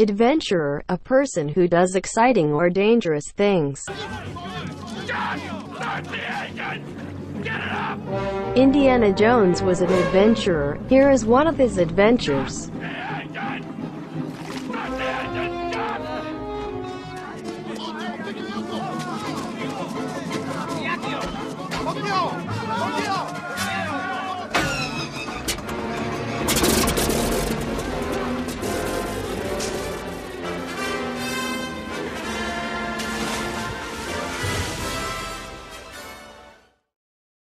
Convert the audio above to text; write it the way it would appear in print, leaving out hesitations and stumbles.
Adventurer, a person who does exciting or dangerous things. Indiana Jones was an adventurer. Here is one of his adventures.